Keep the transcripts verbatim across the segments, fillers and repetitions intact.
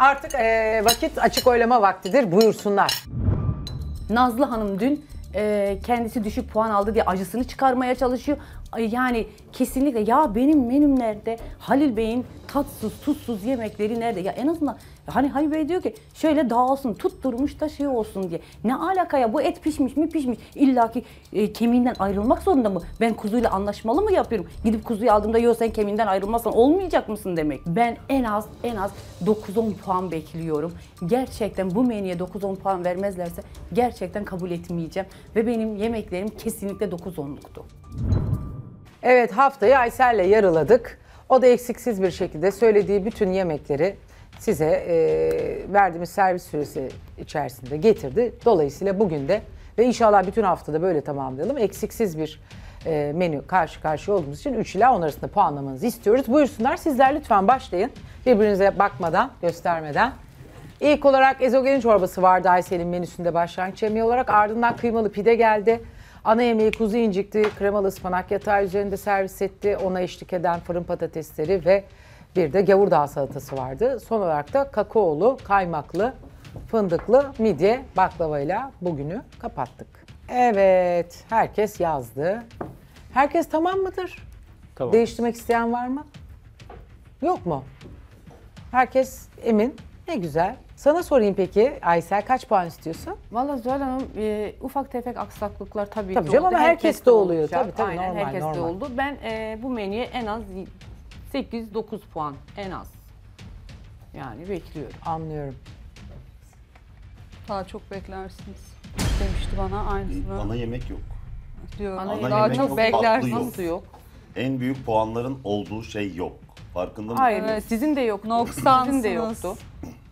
artık e, vakit açık oylama vaktidir. Buyursunlar. Nazlı Hanım dün e, kendisi düşük puan aldı diye acısını çıkarmaya çalışıyor. Yani kesinlikle ya benim menüm nerede? Halil Bey'in tatsız, tuzsuz yemekleri nerede? Ya en azından hani Halil Bey diyor ki şöyle dağılsın, tutturmuş da şey olsun diye. Ne alaka ya? Bu et pişmiş mi pişmiş? İlla ki e, kemiğinden ayrılmak zorunda mı? Ben kuzuyla anlaşmalı mı yapıyorum? Gidip kuzuyu aldığımda yo sen kemiğinden ayrılmazsan olmayacak mısın demek. Ben en az en az dokuz on puan bekliyorum. Gerçekten bu menüye dokuz on puan vermezlerse gerçekten kabul etmeyeceğim. Ve benim yemeklerim kesinlikle dokuz onluktu. Evet, haftayı Aysel'le yarıladık. O da eksiksiz bir şekilde söylediği bütün yemekleri size e, verdiğimiz servis süresi içerisinde getirdi. Dolayısıyla bugün de ve inşallah bütün haftada böyle tamamlayalım. Eksiksiz bir e, menü karşı karşıya olduğumuz için üç ila on arasında puanlamanızı istiyoruz. Buyursunlar, sizler lütfen başlayın. Birbirinize bakmadan, göstermeden. İlk olarak ezogelin çorbası vardı Aysel'in menüsünde başlangıç yemeği olarak. Ardından kıymalı pide geldi. Ana yemeği kuzu incikti, kremalı ıspanak yatağı üzerinde servis etti. Ona eşlik eden fırın patatesleri ve bir de gavurdağ salatası vardı. Son olarak da kakaolu, kaymaklı, fındıklı midye baklavayla bugünü kapattık. Evet, herkes yazdı. Herkes tamam mıdır? Tamam. Değiştirmek isteyen var mı? Yok mu? Herkes emin. Ne güzel. Sana sorayım peki Aysel, kaç puan istiyorsun? Valla Zuhal Hanım e, ufak tefek aksaklıklar tabii, tabii ki canım, oldu. Ama herkes, herkes de oluyor. Tabii, tabii, aynen, normal, herkes normal. de oldu. Ben e, bu menüye en az sekiz dokuz puan en az. Yani bekliyorum. Anlıyorum. Daha çok beklersiniz demişti bana aynısını. Ana yemek yok. Diyor. Ana, Ana daha yemek çok yok, beklersiniz. Nasıl yok? En büyük puanların olduğu şey yok. Farkında mısınız? Hayır, evet, sizin de yok. Noksansınız. Sizin de yoktu.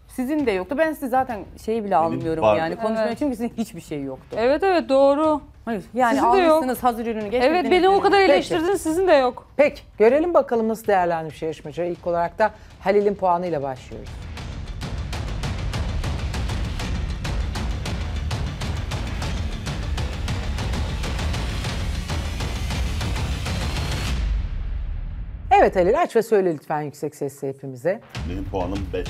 Sizin de yoktu. Ben sizi zaten şeyi bile almıyorum yani konuşmaya, evet. Çünkü sizin hiçbir şey yoktu. Evet evet, doğru. Hayır, yani almışsınız hazır ürünü. Evet, beni ürünü. O kadar eleştirdiniz. Peki. Sizin de yok. Peki, görelim bakalım nasıl değerlenmiş yarışmacı. İlk olarak da Halil'in puanıyla başlıyoruz. Evet Halil, aç ve söyle lütfen yüksek sesle hepimize. Benim puanım beş.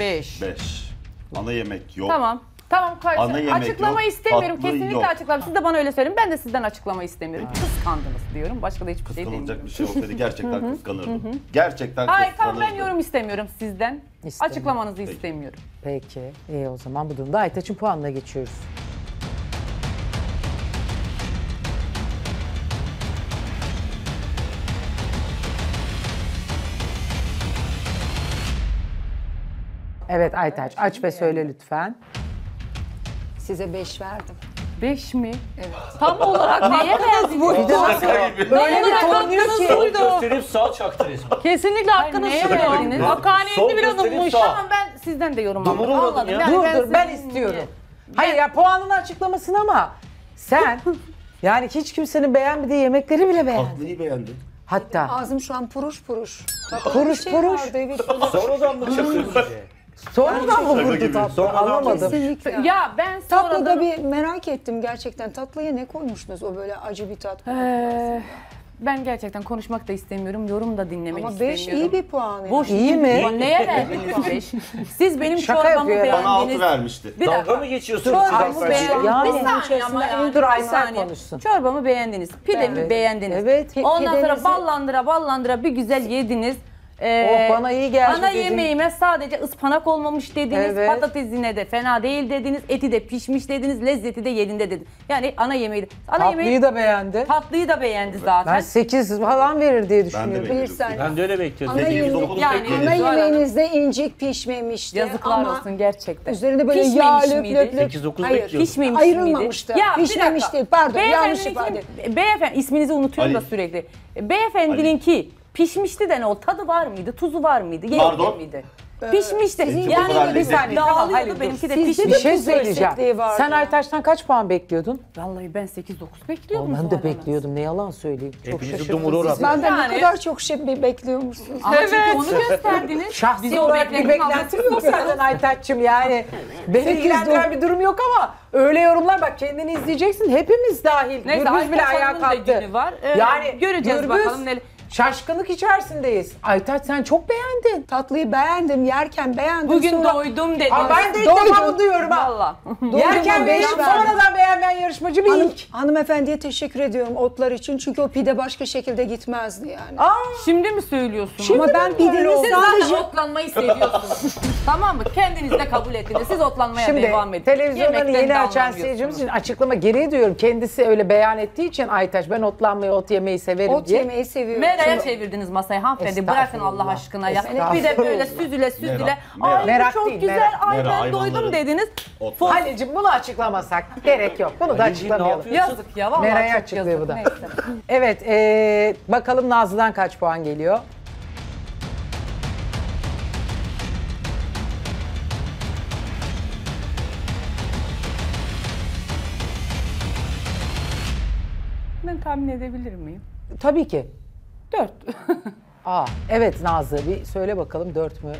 beş. beş. Ana yemek yok. Tamam. Tamam. Ana yemek açıklama yok, istemiyorum. Kesinlikle yok. Açıklama. Siz de bana öyle söyleyin. Ben de sizden açıklama istemiyorum. Aa. Kıskandınız diyorum. Başka da hiçbir şey demiyorum. Kıskanılacak bir şey olsaydı gerçekten kıskanırdım. Gerçekten kıskanırdım. Hayır, tamam, ben yorum istemiyorum sizden. İstemiyorum. Açıklamanızı Peki. istemiyorum. Peki. İyi, o zaman bu durumda Aytaç'ın puanına geçiyoruz. Evet Aytaç, aç ve söyle lütfen. Size beş verdim. Beş mi? Evet. Tam olarak neye benziyor? Bu bir böyle bir tanıyor ki. Sol gösterip sağ çaktı resmen. Kesinlikle hakkınız yok. Hakaniyetini biraz unutmuş. Tamam, ben sizden de yorum aldım. Anladım. Ya. Yani dur ben dur ben istiyorum. Niye? Hayır ya, puanını açıklamasın ama sen yani hiç kimsenin beğenmediği yemekleri bile beğendin. Tatlıyı beğendin. Hatta. Ağzım şu an puruş puruş. Puruş puruş. Sonradan da çakıyorsun. Sonradan mı vurdu tatlı? Anlamadım. Kesinlikle. Ya ben sonradan... Tatlıda bir merak ettim gerçekten. Tatlıya ne koymuştunuz? O böyle acı bir tat. Ee, ben gerçekten konuşmak da istemiyorum. Yorum da dinlemek Ama istemiyorum. Ama beş iyi bir puan. Yani. Boş iyi mi? Puan. Neye verdiniz? Siz benim çorbamı beğendiniz. Bana altı vermişti. Dalga mı geçiyorsunuz? Çorbamı beğendiniz. Yani içerisinde dur Aysel konuşsun. Çorbamı beğendiniz. Pidemi beğendiniz. Evet. Ondan sonra ballandıra ballandıra bir güzel yediniz. Ee, oh, bana iyi geldi. Ana dedin. Yemeğime sadece ıspanak olmamış dediniz, evet. Patatesine de fena değil dediniz, eti de pişmiş dediniz, lezzeti de yerinde dediniz. Yani ana yemeği de. Ana tatlıyı yemeği, da beğendi. Tatlıyı da beğendi zaten. Ben sekiz falan verir diye düşünüyorum. Ben de, sen, ben de öyle bekliyordum. Ana, yemeği, yani, ana yemeğinizde incik pişmemişti. Yazıklar ama olsun gerçekten. Üzerinde böyle yağ löp löp löp. sekiz dokuz bekliyordum. Ayrılmamıştı. Ya, pişmemişti. Pardon, yanlış ifade. Beyefendi, isminizi unutuyorum da sürekli. Beyefendininki pişmişti de ne o? Tadı var mıydı? Tuzu var mıydı? Pardon. Miydi? Ee, pişmişti. Yani bir saniye dağılıyordu. Benimki de pişmişti. Bir şey söyleyeceğim. Sen Aytaç'tan kaç puan bekliyordun? Vallahi ben sekiz dokuz bekliyordum. Ben de bekliyordum. Ne yalan söyleyeyim. Çok şaşırdım. Ben de ne kadar çok şey bekliyormuşsunuz. Ama evet. Çünkü onu gösterdiniz. Şahsi olarak bir beklentim yok senden Aytaç'cığım. Yani beni ilgilendiren bir durum yok ama öyle yorumlar, bak kendini izleyeceksin. Hepimiz dahil. Gürbüz bile ayağa kalktı. Yani göreceğiz bakalım neler. Şaşkınlık içerisindeyiz. Aytaç sen çok beğendin. Tatlıyı beğendim, yerken beğendim. Bugün sonra... doydum dedim. Aa, ben de ilk defa bunu diyorum ha. Yerken beğendim, sonradan beğenmeyen yarışmacı bir Hanım, ilk. Hanımefendiye teşekkür ediyorum otlar için. Çünkü o pide başka şekilde gitmezdi yani. Aa, şimdi mi söylüyorsun? Şimdi ama ben pidenin sadece... Siz otlanmayı seviyorsunuz. Tamam mı? Kendiniz de kabul ettiniz. Siz otlanmaya şimdi, devam edin. Şimdi televizyonları yeni açan seyircimiz için açıklama geriye diyorum. Kendisi öyle beyan ettiği için Aytaç ben otlanmayı, ot yemeyi severim ot diye. Ot yemeyi seviyorum. Meraya çevirdiniz masayı hanımefendi. Bırakın Allah aşkına ya. Bir de böyle süzüle süzüle. Ay merak çok değil, güzel. Merak. Ay ben merak, doydum dediniz. Halil'cim bunu açıklamasak gerek yok. Bunu da açıklamayalım. Yazık ya. Meraya açıklıyor bu da. Evet ee, bakalım Nazlı'dan kaç puan geliyor? Ben tahmin edebilir miyim? Tabii ki. Dört. Aa, evet Nazlı bir söyle bakalım dört mü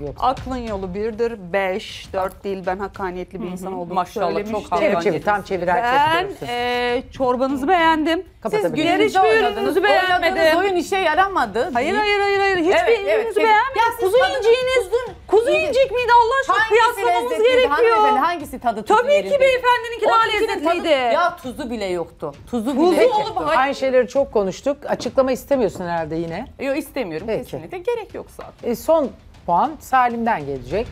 yoksa? Aklın yolu birdir, beş, dört değil. Ben hakkaniyetli bir Hı -hı. insan olduğumu maşallah söylemiştim. Çok çevir çevir, tam çevir herkes Ben e, çorbanızı beğendim. Siz güler hiçbir ürününüzü beğenmedim. Oynadığınız oyun işe yaramadı. Hayır hayır hayır, hayır. hiçbir evet, ürününüzü evet, beğenmedim. Kuzu inciğiniz, kuzu, kuzu incik miydi Allah aşkına kıyaslamamız gerekiyor. Hanımefendi hangisi tadı tuzu Tabii ki beyefendininki daha lezzetliydi. Ya tuzu bile yoktu. Tuzu bile yoktu. Aynı şeyleri çok konuştuk. Açıklama istemiyorsun herhalde yine. Yok istemiyorum kesinlikle. Gerek yok zaten. Son puan Salim'den gelecek.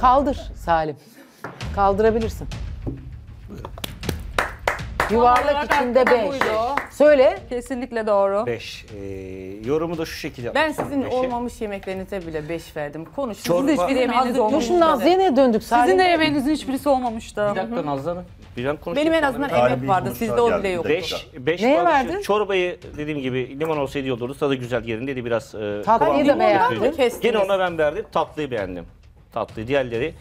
Kaldır Salim. Kaldırabilirsin. Yuvarlak içinde beş. Söyle. Kesinlikle doğru. beş. Ee, yorumu da şu şekilde yaptım. Ben sizin beşi. Olmamış yemeklerinize bile beş verdim. Konuş. Sizin de hiçbir yemeğiniz olmamıştı. Dur Nazlı'ya ne döndük Salim? Sizin de yemeğinizin hiçbirisi olmamıştı. Bir dakika Nazlı Hanım. Benim en azından emek vardı. Sizde o bile yoktu. beş verdin? Çorbayı dediğim gibi limon olsaydı iyi olurdu. Tadı güzel yerinde de biraz e, tatlıyı da beğendim. Gene ona ben verdim. Tatlıyı beğendim. Tatlı diğerleri.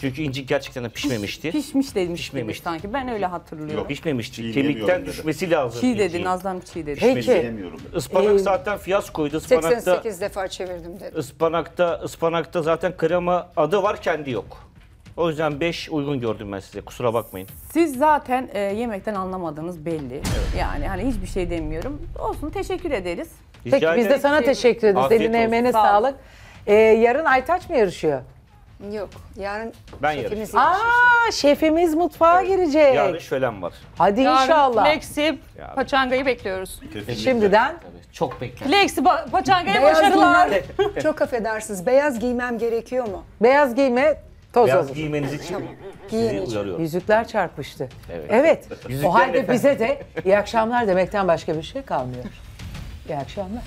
Çünkü incik gerçekten de pişmemişti. Pişmiş demişti pişmemiş. sanki. Ben öyle hatırlıyorum. Yok pişmemişti. Kemikten düşmesi lazım. Çiğ dedi Nazlı'm çiğ dedi. Peki. Ispanak ee, zaten fiyaskoydu. Ispanakta, seksen sekiz defa çevirdim dedi. Ispanakta, ıspanakta zaten krema adı var kendi yok. O yüzden beş uygun gördüm ben size. Kusura bakmayın. Siz zaten e, yemekten anlamadığınız belli. Evet. Yani hani hiçbir şey demiyorum. Olsun teşekkür ederiz. Rica Peki biz de sana şey... teşekkür ederiz. Eline emeğine sağ sağlık. Ee, yarın Aytaç mı yarışıyor? Yok. Yarın ben şefimiz yarışıyor. Aa, şefimiz mutfağa evet. girecek. Yarın şölen var. Hadi yarın inşallah. Lexi paçangayı bekliyoruz. Kesinlikle. Şimdiden. Evet, çok bekliyorum. Lexi paçangaya başarılar. Çok affedersiniz. Beyaz giymem gerekiyor mu? Beyaz giyme toz Beyaz olur. giymeniz için sizi uyarıyorum. Yüzükler çarpıştı. Evet. evet. O halde efendim. bize de iyi akşamlar demekten başka bir şey kalmıyor. İyi akşamlar.